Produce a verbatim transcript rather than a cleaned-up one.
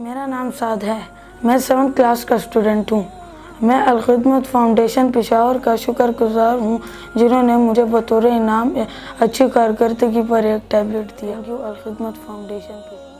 मेरा नाम साद है, मैं सेवन क्लास का स्टूडेंट हूँ। मैं अलखिदमत फाउंडेशन पेशावर का शुक्रगुजार हूँ जिन्होंने मुझे बतौर इनाम अच्छी कारकर्दगी पर एक टैबलेट दिया। अलखिदमत फाउंडेशन।